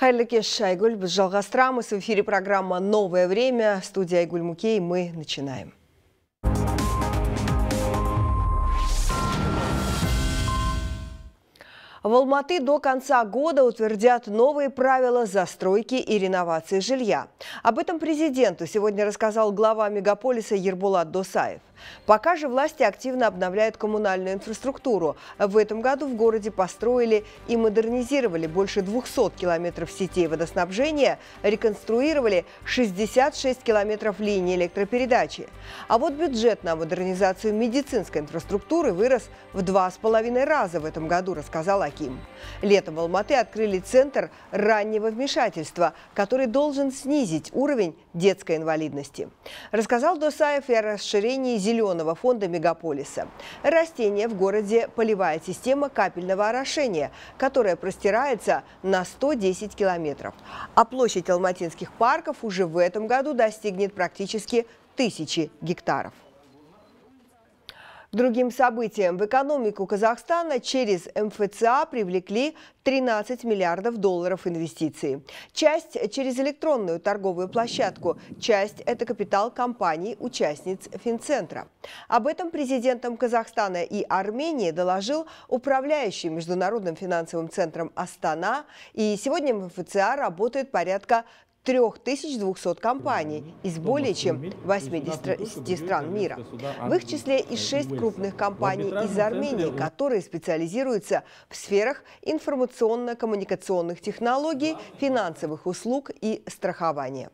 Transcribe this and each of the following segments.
Хайрлы кеш, Айгуль, біз жалғастырамыз. В эфире программа «Новое время». Студия Айгуль Мукей. Мы начинаем. В Алматы до конца года утвердят новые правила застройки и реновации жилья. Об этом президенту сегодня рассказал глава мегаполиса Ерболат Досаев. Пока же власти активно обновляют коммунальную инфраструктуру. В этом году в городе построили и модернизировали больше 200 километров сетей водоснабжения, реконструировали 66 километров линий электропередачи. А вот бюджет на модернизацию медицинской инфраструктуры вырос в 2,5 раза в этом году, рассказал Аким. Летом в Алматы открыли центр раннего вмешательства, который должен снизить уровень детской инвалидности. Рассказал Досаев и о расширении зеленого фонда мегаполиса. Растение в городе – полевая система капельного орошения, которая простирается на 110 километров. А площадь алматинских парков уже в этом году достигнет практически 1000 гектаров. Другим событием в экономику Казахстана через МФЦА привлекли $13 миллиардов инвестиций. Часть через электронную торговую площадку, часть – это капитал компаний-участниц Финцентра. Об этом президентам Казахстана и Армении доложил управляющий Международным финансовым центром Астана. И сегодня в МФЦА работает порядка 3200 компаний из более чем 80 стран мира. В их числе и 6 крупных компаний из Армении, которые специализируются в сферах информационно-коммуникационных технологий, финансовых услуг и страхования.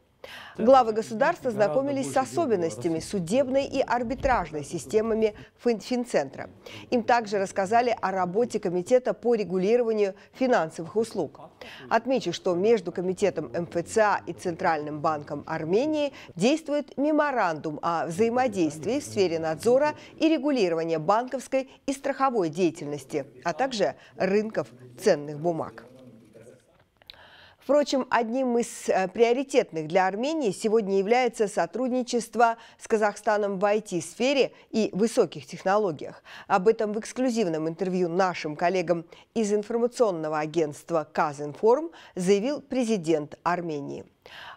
Главы государства знакомились с особенностями судебной и арбитражной системами Финцентра. Им также рассказали о работе Комитета по регулированию финансовых услуг. Отмечу, что между Комитетом МФЦА и Центральным банком Армении действует меморандум о взаимодействии в сфере надзора и регулирования банковской и страховой деятельности, а также рынков ценных бумаг. Впрочем, одним из приоритетных для Армении сегодня является сотрудничество с Казахстаном в IT-сфере и высоких технологиях. Об этом в эксклюзивном интервью нашим коллегам из информационного агентства «Казинформ» заявил президент Армении.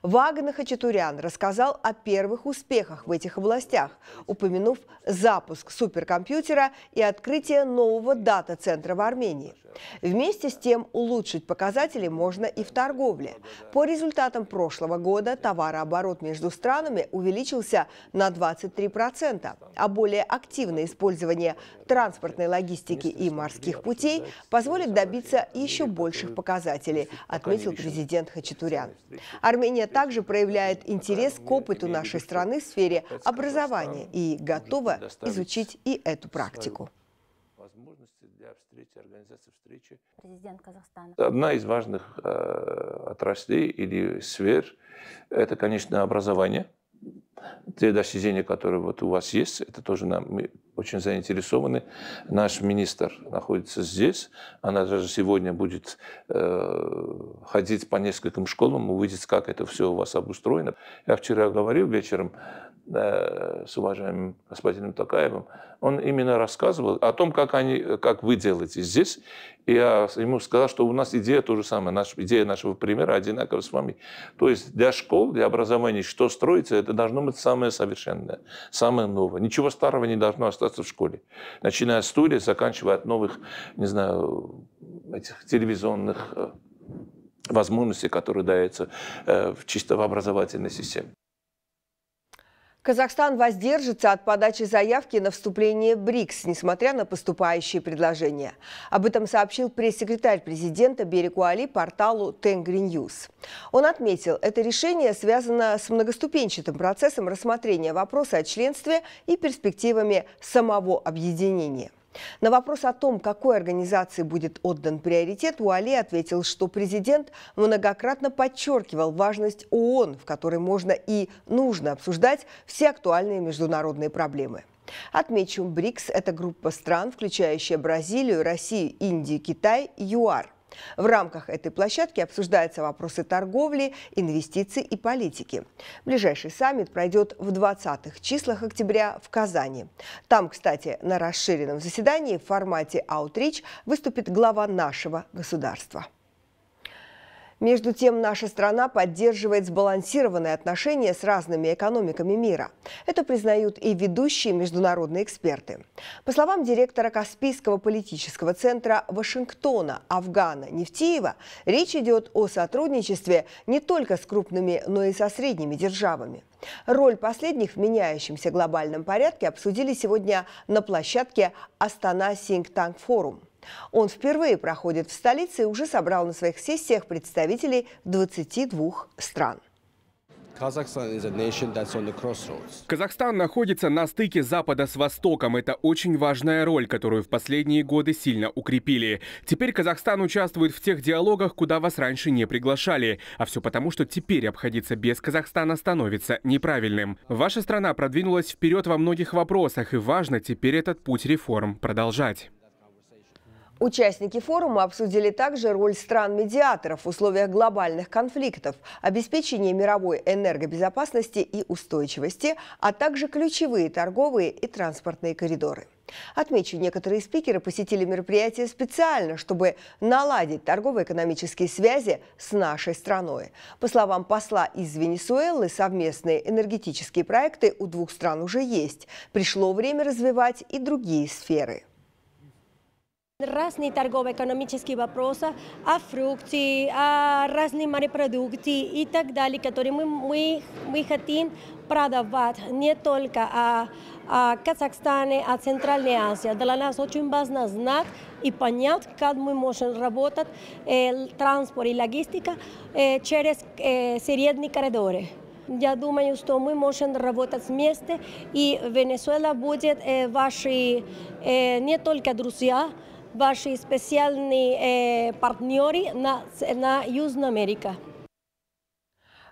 Ваган Хачатурян рассказал о первых успехах в этих областях, упомянув запуск суперкомпьютера и открытие нового дата-центра в Армении. Вместе с тем улучшить показатели можно и в торговле. По результатам прошлого года товарооборот между странами увеличился на 23%, а более активное использование транспортной логистики и морских путей позволит добиться еще больших показателей, отметил президент Хачатурян. Армения также проявляет интерес к опыту нашей страны в сфере образования и готова изучить и эту практику. Одна из важных отраслей или сфер – это, конечно, образование. Те достижения, которые вот у вас есть, это тоже мы очень заинтересованы. Наш министр находится здесь. Она даже сегодня будет ходить по нескольким школам, увидеть, как это все у вас обустроено. Я вчера говорил вечером с уважаемым господином Токаевым. Он именно рассказывал о том, как вы делаете здесь. И я ему сказал, что у нас идея то же самое. Идея нашего примера одинакова с вами. То есть для школ, для образования, что строится, это должно быть самое совершенное, самое новое. Ничего старого не должно остаться в школе. Начиная от стулья, заканчивая от новых, не знаю, этих телевизионных возможностей, которые даются чисто в образовательной системе. Казахстан воздержится от подачи заявки на вступление в БРИКС, несмотря на поступающие предложения. Об этом сообщил пресс-секретарь президента Берик Уали порталу Tengrinews. Он отметил, это решение связано с многоступенчатым процессом рассмотрения вопроса о членстве и перспективами самого объединения. На вопрос о том, какой организации будет отдан приоритет, Уали ответил, что президент многократно подчеркивал важность ООН, в которой можно и нужно обсуждать все актуальные международные проблемы. Отмечу, БРИКС – это группа стран, включающая Бразилию, Россию, Индию, Китай и ЮАР. В рамках этой площадки обсуждаются вопросы торговли, инвестиций и политики. Ближайший саммит пройдет в 20-х числах октября в Казани. Там, кстати, на расширенном заседании в формате «Аутрич» выступит глава нашего государства. Между тем, наша страна поддерживает сбалансированные отношения с разными экономиками мира. Это признают и ведущие международные эксперты. По словам директора Каспийского политического центра Вашингтона Афгана Невтиева, речь идет о сотрудничестве не только с крупными, но и со средними державами. Роль последних в меняющемся глобальном порядке обсудили сегодня на площадке Astana Think Tank Forum. Он впервые проходит в столице и уже собрал на своих сессиях представителей 22 стран. Казахстан находится на стыке Запада с Востоком. Это очень важная роль, которую в последние годы сильно укрепили. Теперь Казахстан участвует в тех диалогах, куда вас раньше не приглашали. А все потому, что теперь обходиться без Казахстана становится неправильным. Ваша страна продвинулась вперед во многих вопросах, и важно теперь этот путь реформ продолжать. Участники форума обсудили также роль стран-медиаторов в условиях глобальных конфликтов, обеспечение мировой энергобезопасности и устойчивости, а также ключевые торговые и транспортные коридоры. Отмечу, некоторые спикеры посетили мероприятие специально, чтобы наладить торгово-экономические связи с нашей страной. По словам посла из Венесуэлы, совместные энергетические проекты у двух стран уже есть. Пришло время развивать и другие сферы. Разные торгово-экономические вопросы о фрукте, о разных морепродукте и так далее, которые мы хотим продавать не только о Казахстане, а Центральной Азии. Для нас очень важно знать и понять, как мы можем работать транспорт и логистика через средние коридоры. Я думаю, что мы можем работать вместе, и Венесуэла будет ваши не только друзья, ваши специальные партнеры на Южную Америку.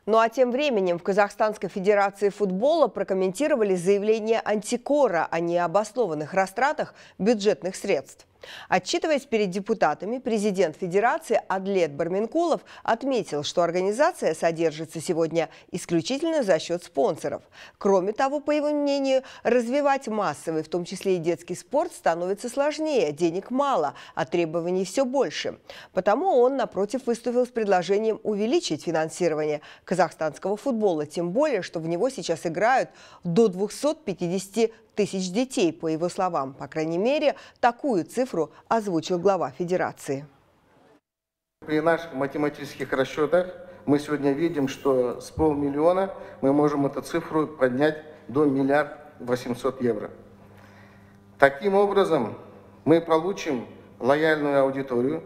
Ну а тем временем в Казахстанской федерации футбола прокомментировали заявление антикора о необоснованных растратах бюджетных средств. Отчитываясь перед депутатами, президент федерации Адлет Барменкулов отметил, что организация содержится сегодня исключительно за счет спонсоров. Кроме того, по его мнению, развивать массовый, в том числе и детский спорт, становится сложнее, денег мало, а требований все больше. Потому он, напротив, выступил с предложением увеличить финансирование казахстанского футбола, тем более, что в него сейчас играют до 250 тысяч детей, по его словам. По крайней мере, такую цифру озвучил глава федерации. При наших математических расчетах мы сегодня видим, что с полмиллиона мы можем эту цифру поднять до 1 800 000 000 евро. Таким образом, мы получим лояльную аудиторию.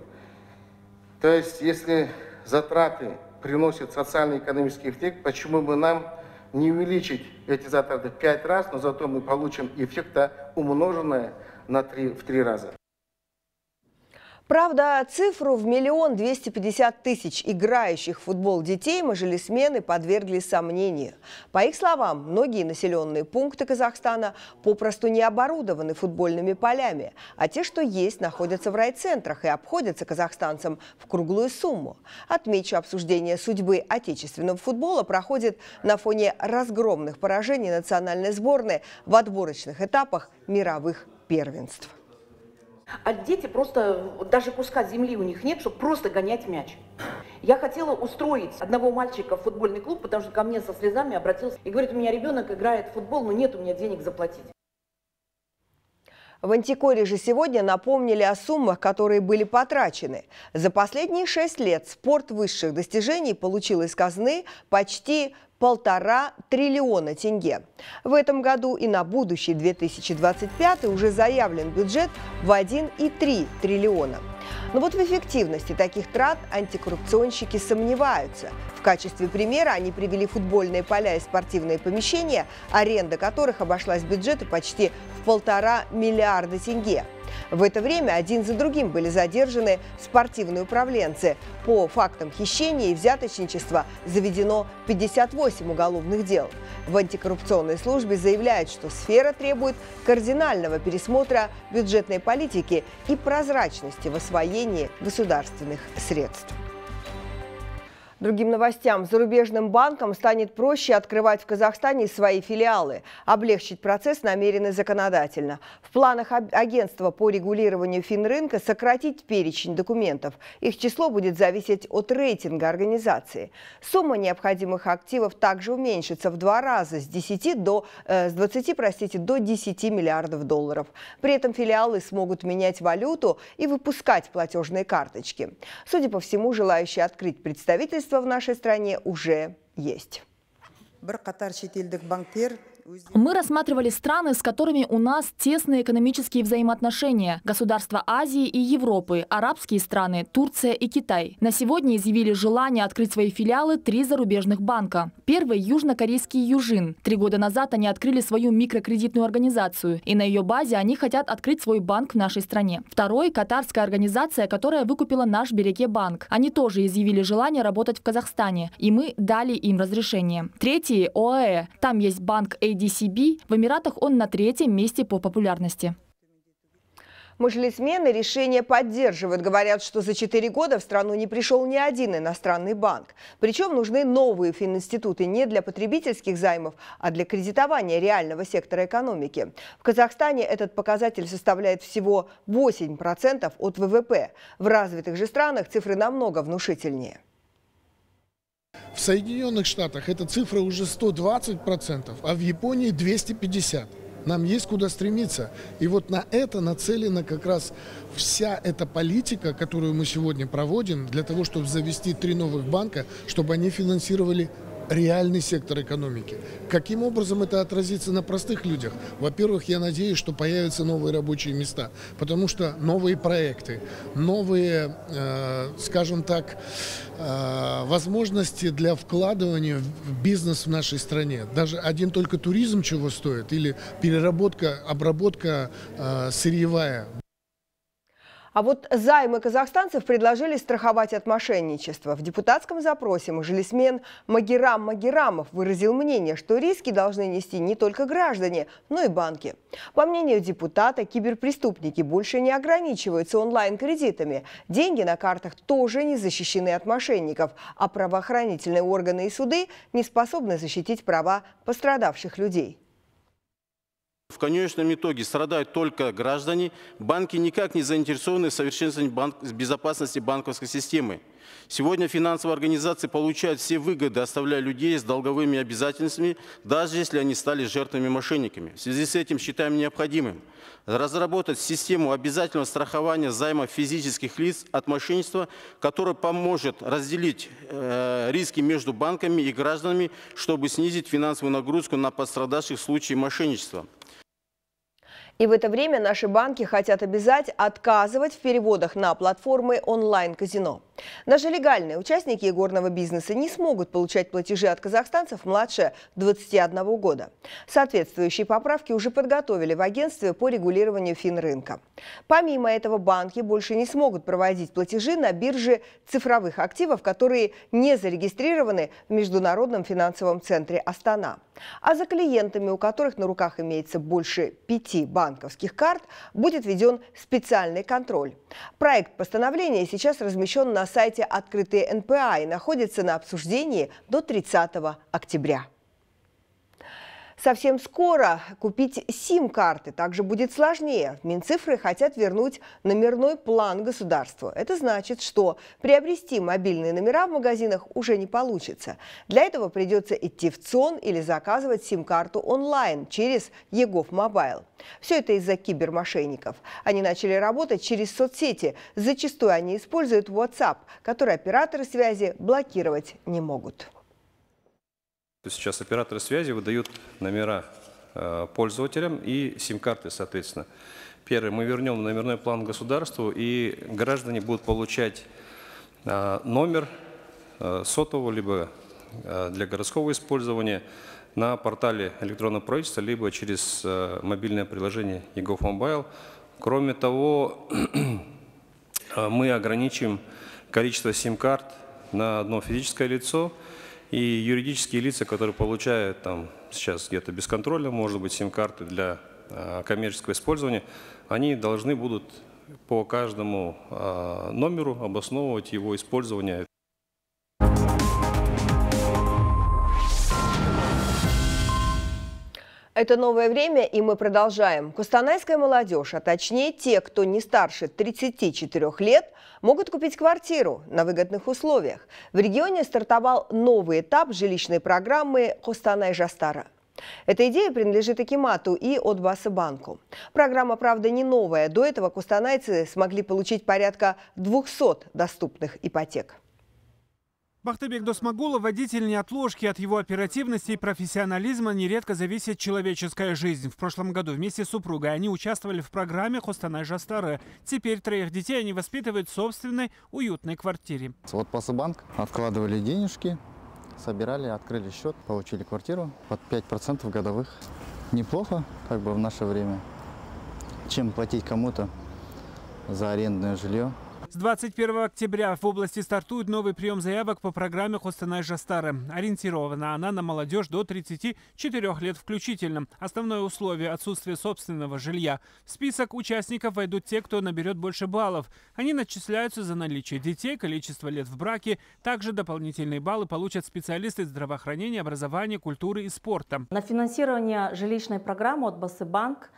То есть, если затраты приносят социально-экономический эффект, почему бы нам не увеличить эти затраты в 5 раз, но зато мы получим эффекта, умноженное на 3 в 3 раза. Правда, цифру в 1 250 000 играющих в футбол детей мажилисмены подвергли сомнению. По их словам, многие населенные пункты Казахстана попросту не оборудованы футбольными полями, а те, что есть, находятся в райцентрах и обходятся казахстанцам в круглую сумму. Отмечу, обсуждение судьбы отечественного футбола проходит на фоне разгромных поражений национальной сборной в отборочных этапах мировых первенств. А дети просто, даже куска земли у них нет, чтобы просто гонять мяч. Я хотела устроить одного мальчика в футбольный клуб, потому что ко мне со слезами обратился и говорит: у меня ребенок играет в футбол, но нет у меня денег заплатить. В антикоре же сегодня напомнили о суммах, которые были потрачены. За последние 6 лет спорт высших достижений получил из казны почти 1,5 триллиона тенге. В этом году и на будущий 2025 уже заявлен бюджет в 1,3 триллиона. Но вот в эффективности таких трат антикоррупционщики сомневаются. В качестве примера они привели футбольные поля и спортивные помещения, аренда которых обошлась бюджету почти в 1,5 миллиарда тенге. В это время один за другим были задержаны спортивные управленцы. По фактам хищения и взяточничества заведено 58 уголовных дел. В антикоррупционной службе заявляют, что сфера требует кардинального пересмотра бюджетной политики и прозрачности в освоении государственных средств. Другим новостям. Зарубежным банкам станет проще открывать в Казахстане свои филиалы. Облегчить процесс намерены законодательно. В планах агентства по регулированию финрынка сократить перечень документов. Их число будет зависеть от рейтинга организации. Сумма необходимых активов также уменьшится в 2 раза с 20 до 10 миллиардов долларов. При этом филиалы смогут менять валюту и выпускать платежные карточки. Судя по всему, желающие открыть представительство в нашей стране уже есть. Мы рассматривали страны, с которыми у нас тесные экономические взаимоотношения. Государства Азии и Европы, арабские страны, Турция и Китай. На сегодня изъявили желание открыть свои филиалы 3 зарубежных банка. Первый – южнокорейский Южин. 3 года назад они открыли свою микрокредитную организацию, и на ее базе они хотят открыть свой банк в нашей стране. Второй – катарская организация, которая выкупила наш Береге-банк. Они тоже изъявили желание работать в Казахстане, и мы дали им разрешение. Третий – ОАЭ. Там есть банк DCB. В Эмиратах он на 3-м месте по популярности. Мажилисмены решение поддерживают. Говорят, что за 4 года в страну не пришел ни один иностранный банк. Причем нужны новые фининституты не для потребительских займов, а для кредитования реального сектора экономики. В Казахстане этот показатель составляет всего 8% от ВВП. В развитых же странах цифры намного внушительнее. В Соединенных Штатах эта цифра уже 120%, а в Японии 250%. Нам есть куда стремиться. И вот на это нацелена как раз вся эта политика, которую мы сегодня проводим, для того, чтобы завести 3 новых банка, чтобы они финансировали реальный сектор экономики. Каким образом это отразится на простых людях? Во-первых, я надеюсь, что появятся новые рабочие места, потому что новые проекты, новые, скажем так, возможности для вкладывания в бизнес в нашей стране. Даже один только туризм чего стоит, или переработка, обработка сырьевая. А вот займы казахстанцев предложили страховать от мошенничества. В депутатском запросе мажилисмен Магерам Магерамов выразил мнение, что риски должны нести не только граждане, но и банки. По мнению депутата, киберпреступники больше не ограничиваются онлайн-кредитами. Деньги на картах тоже не защищены от мошенников, а правоохранительные органы и суды не способны защитить права пострадавших людей. В конечном итоге страдают только граждане. Банки никак не заинтересованы в совершенствовании безопасности банковской системы. Сегодня финансовые организации получают все выгоды, оставляя людей с долговыми обязательствами, даже если они стали жертвами мошенниками. В связи с этим считаем необходимым разработать систему обязательного страхования займов физических лиц от мошенничества, которая поможет разделить риски между банками и гражданами, чтобы снизить финансовую нагрузку на пострадавших в случае мошенничества. И в это время наши банки хотят обязать отказывать в переводах на платформы онлайн-казино. Даже легальные участники игорного бизнеса не смогут получать платежи от казахстанцев младше 21 года. Соответствующие поправки уже подготовили в агентстве по регулированию финрынка. Помимо этого, банки больше не смогут проводить платежи на бирже цифровых активов, которые не зарегистрированы в Международном финансовом центре Астана. А за клиентами, у которых на руках имеется больше 5 банковских карт, будет введен специальный контроль. Проект постановления сейчас размещен на сайте «Открытые НПА» и находится на обсуждении до 30 октября. Совсем скоро купить сим-карты также будет сложнее. Минцифры хотят вернуть номерной план государства. Это значит, что приобрести мобильные номера в магазинах уже не получится. Для этого придется идти в ЦОН или заказывать сим-карту онлайн через ЕГОВ Мобайл. Все это из-за кибермошенников. Они начали работать через соцсети. Зачастую они используют WhatsApp, который операторы связи блокировать не могут. Сейчас операторы связи выдают номера пользователям и сим-карты, соответственно. Первое, мы вернем номерной план государству, и граждане будут получать номер сотового, либо для городского использования на портале электронного правительства, либо через мобильное приложение ЕГОВ Мобайл. Кроме того, мы ограничим количество сим-карт на одно физическое лицо. И юридические лица, которые получают там сейчас где-то бесконтрольно, может быть, сим-карты для коммерческого использования, они должны будут по каждому номеру обосновывать его использование. Это новое время, и мы продолжаем. Костанайская молодежь, а точнее те, кто не старше 34 лет, могут купить квартиру на выгодных условиях. В регионе стартовал новый этап жилищной программы «Костанай Жастары». Эта идея принадлежит Акимату и Отбасы Банку. Программа, правда, не новая. До этого костанайцы смогли получить порядка 200 доступных ипотек. Бахытбек Досмагулов – водитель неотложки. От его оперативности и профессионализма нередко зависит человеческая жизнь. В прошлом году вместе с супругой они участвовали в программе «Костанай Жастары». Теперь троих детей они воспитывают в собственной уютной квартире. Вот Басыбанк откладывали денежки. Собирали, открыли счет, получили квартиру под 5% годовых. Неплохо, как бы в наше время, чем платить кому-то за арендное жилье. С 21 октября в области стартует новый прием заявок по программе «Костанай Жастары». Ориентирована она на молодежь до 34 лет включительно. Основное условие – отсутствие собственного жилья. В список участников войдут те, кто наберет больше баллов. Они начисляются за наличие детей, количество лет в браке. Также дополнительные баллы получат специалисты здравоохранения, образования, культуры и спорта. На финансирование жилищной программы Отбасы Банк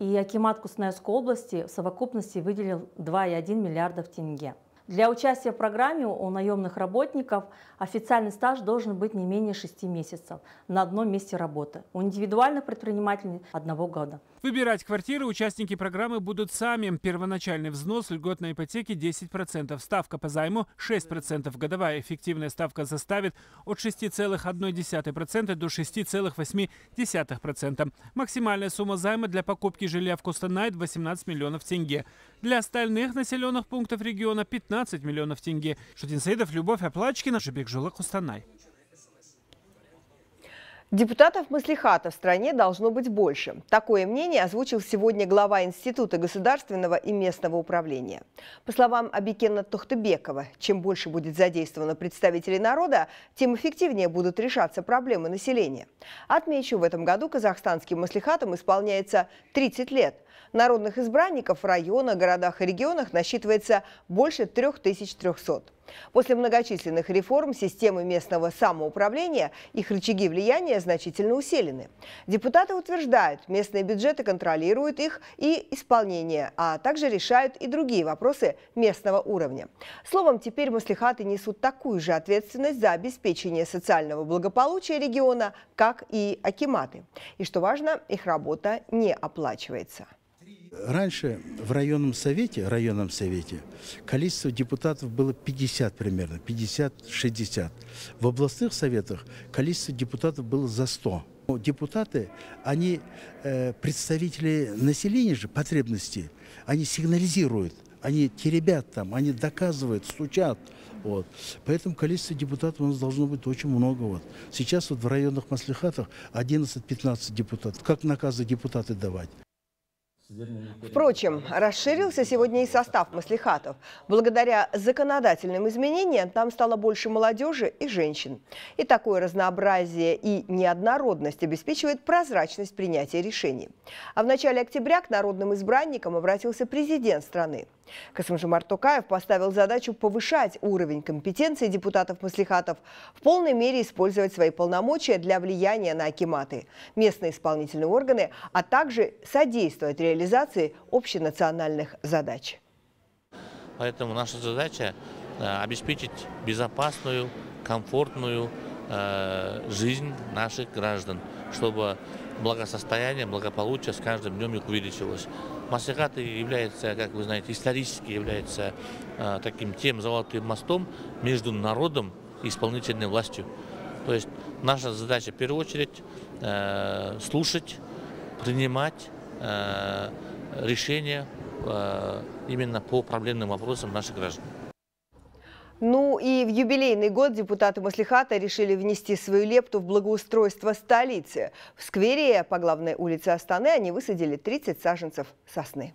и Акимат Костанайской области в совокупности выделил 2,1 миллиардов тенге. Для участия в программе у наемных работников официальный стаж должен быть не менее 6 месяцев на одном месте работы. У индивидуальных предпринимателей – 1 года. Выбирать квартиры участники программы будут сами. Первоначальный взнос льготной ипотеки 10%, ставка по займу 6%. Годовая эффективная ставка составит от 6,1% до 6,8%. Максимальная сумма займа для покупки жилья в Костанае – 18 миллионов тенге. Для остальных населенных пунктов региона – 15 миллионов тенге. Шутин Саидов, Любовь Оплачкина, Jibek Joly, Костанай. Депутатов маслихата в стране должно быть больше. Такое мнение озвучил сегодня глава Института государственного и местного управления. По словам Абикена Тохтыбекова, чем больше будет задействовано представителей народа, тем эффективнее будут решаться проблемы населения. Отмечу, в этом году казахстанским маслихатам исполняется 30 лет. Народных избранников в районах, городах и регионах насчитывается больше 3300. После многочисленных реформ системы местного самоуправления их рычаги влияния значительно усилены. Депутаты утверждают, местные бюджеты контролируют их и исполнение, а также решают и другие вопросы местного уровня. Словом, теперь маслихаты несут такую же ответственность за обеспечение социального благополучия региона, как и акиматы. И что важно, их работа не оплачивается. Раньше в районном совете количество депутатов было 50 примерно, 50-60. В областных советах количество депутатов было за 100. Депутаты, они представители населения же, потребностей, они сигнализируют, они теребят там, они доказывают, стучат. Вот. Поэтому количество депутатов у нас должно быть очень много. Вот. Сейчас вот в районных маслихатах 11-15 депутатов. Как наказы депутаты давать? Впрочем, расширился сегодня и состав маслихатов. Благодаря законодательным изменениям там стало больше молодежи и женщин. И такое разнообразие и неоднородность обеспечивает прозрачность принятия решений. А в начале октября к народным избранникам обратился президент страны. Касым-Жомарт Токаев поставил задачу повышать уровень компетенции депутатов-маслихатов, в полной мере использовать свои полномочия для влияния на акиматы, местные исполнительные органы, а также содействовать реализации общенациональных задач. Поэтому наша задача обеспечить безопасную, комфортную жизнь наших граждан, чтобы благосостояние, благополучие с каждым днем их увеличилось. Маслихаты являются, как вы знаете, исторически являются таким тем золотым мостом между народом и исполнительной властью. То есть наша задача в первую очередь слушать, принимать решения именно по проблемным вопросам наших граждан. Ну и в юбилейный год депутаты маслихата решили внести свою лепту в благоустройство столицы. В сквере по главной улице Астаны они высадили 30 саженцев сосны.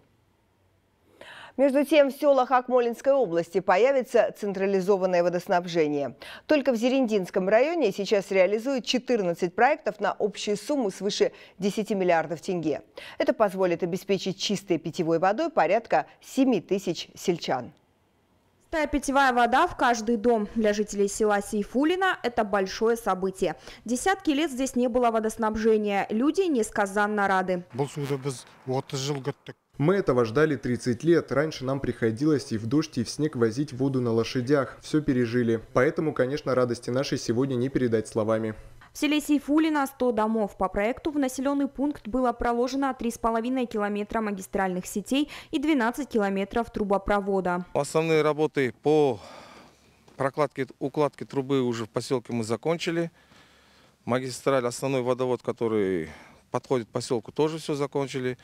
Между тем, в селах Акмолинской области появится централизованное водоснабжение. Только в Зерендинском районе сейчас реализуют 14 проектов на общую сумму свыше 10 миллиардов тенге. Это позволит обеспечить чистой питьевой водой порядка 7 тысяч сельчан. Чистая питьевая вода в каждый дом для жителей села Сейфулина – это большое событие. Десятки лет здесь не было водоснабжения. Люди несказанно рады. Мы этого ждали 30 лет. Раньше нам приходилось и в дождь, и в снег возить воду на лошадях. Все пережили. Поэтому, конечно, радости нашей сегодня не передать словами. В селе Сейфулина 100 домов. По проекту в населенный пункт было проложено 3,5 километра магистральных сетей и 12 километров трубопровода. Основные работы по прокладке, укладке трубы уже в поселке мы закончили. Магистраль, основной водовод, который подходит к поселку, тоже все закончили.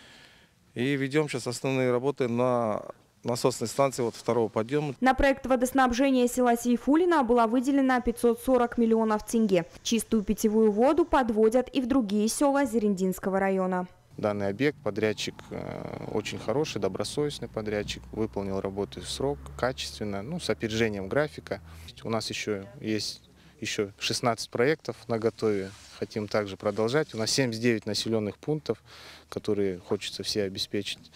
И ведем сейчас основные работы на насосной станции вот второго подъема. На проект водоснабжения села Сейфулина было выделено 540 миллионов тенге. Чистую питьевую воду подводят и в другие села Зерендинского района. Данный объект подрядчик очень хороший, добросовестный подрядчик. Выполнил работу в срок, качественно, с опережением графика. У нас еще есть 16 проектов на готове. Хотим также продолжать. У нас 79 населенных пунктов, которые хочется все обеспечить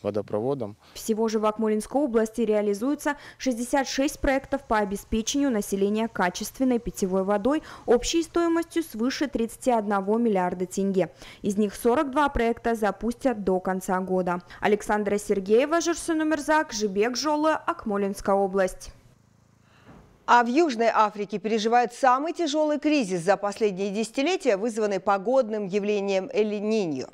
водопроводом. Всего же в Акмолинской области реализуется 66 проектов по обеспечению населения качественной питьевой водой общей стоимостью свыше 31 миллиарда тенге. Из них 42 проекта запустят до конца года. Александра Сергеева, Жирсун Умерзак, Jibek Joly, Акмолинская область. А в Южной Африке переживают самый тяжелый кризис за последние десятилетия, вызванный погодным явлением Эль-Ниньо.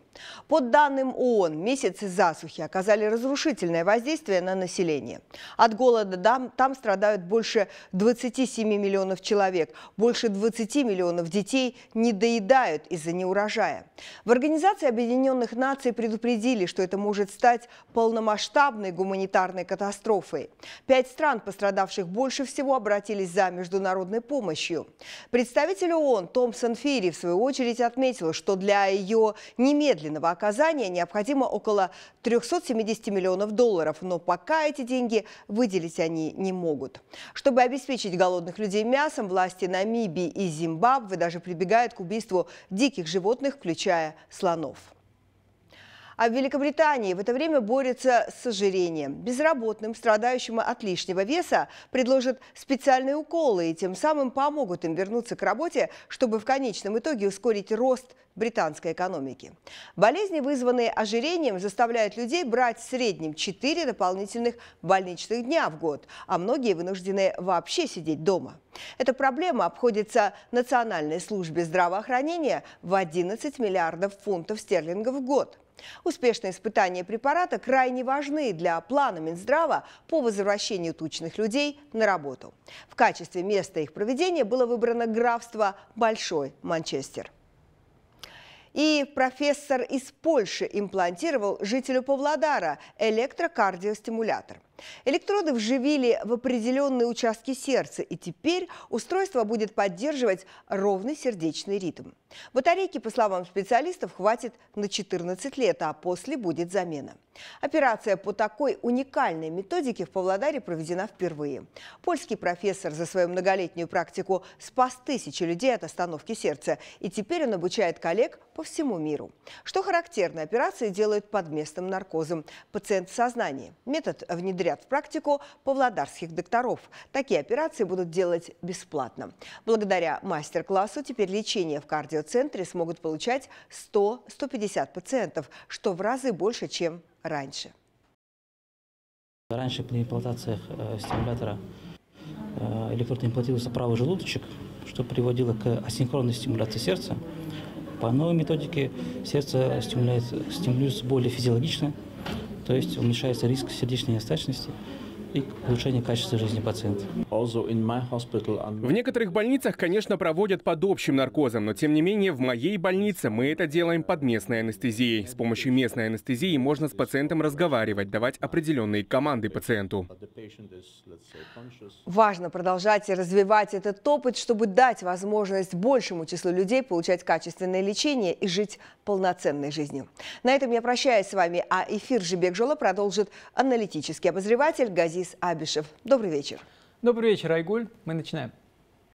По данным ООН, месяцы засухи оказали разрушительное воздействие на население. От голода там страдают больше 27 миллионов человек. Больше 20 миллионов детей не доедают из-за неурожая. В Организации Объединенных Наций предупредили, что это может стать полномасштабной гуманитарной катастрофой. 5 стран, пострадавших больше всего, обратились за международной помощью. Представитель ООН Томсон Фири, в свою очередь, отметил, что для ее немедленного оказания необходимо около 370 миллионов долларов, но пока эти деньги выделить они не могут. Чтобы обеспечить голодных людей мясом, власти Намибии и Зимбабве даже прибегают к убийству диких животных, включая слонов. А в Великобритании в это время борются с ожирением. Безработным, страдающим от лишнего веса, предложат специальные уколы и тем самым помогут им вернуться к работе, чтобы в конечном итоге ускорить рост британской экономики. Болезни, вызванные ожирением, заставляют людей брать в среднем 4 дополнительных больничных дня в год, а многие вынуждены вообще сидеть дома. Эта проблема обходится Национальной службе здравоохранения в 11 миллиардов фунтов стерлингов в год. Успешные испытания препарата крайне важны для плана Минздрава по возвращению тучных людей на работу. В качестве места их проведения было выбрано графство Большой Манчестер. И профессор из Польши имплантировал жителю Павлодара электрокардиостимулятор. Электроды вживили в определенные участки сердца, и теперь устройство будет поддерживать ровный сердечный ритм. Батарейки, по словам специалистов, хватит на 14 лет, а после будет замена. Операция по такой уникальной методике в Павлодаре проведена впервые. Польский профессор за свою многолетнюю практику спас тысячи людей от остановки сердца, и теперь он обучает коллег по всему миру. Что характерно, операции делают под местным наркозом. Пациент в сознании. Метод внедрят в практику павлодарских докторов. Такие операции будут делать бесплатно. Благодаря мастер-классу теперь лечение в кардиоцентре смогут получать 100-150 пациентов, что в разы больше, чем раньше. Раньше при имплантациях стимулятора электрод имплантировался в правый желудочек, что приводило к асинхронной стимуляции сердца. По новой методике сердце стимулируется более физиологично, то есть уменьшается риск сердечной недостаточности и улучшение качества жизни пациента. В некоторых больницах, конечно, проводят под общим наркозом, но тем не менее в моей больнице мы это делаем под местной анестезией. С помощью местной анестезии можно с пациентом разговаривать, давать определенные команды пациенту. Важно продолжать и развивать этот опыт, чтобы дать возможность большему числу людей получать качественное лечение и жить полноценной жизнью. На этом я прощаюсь с вами, а эфир Jibek Joly продолжит аналитический обозреватель Гази Абишев. Добрый вечер. Добрый вечер, Айгуль. Мы начинаем.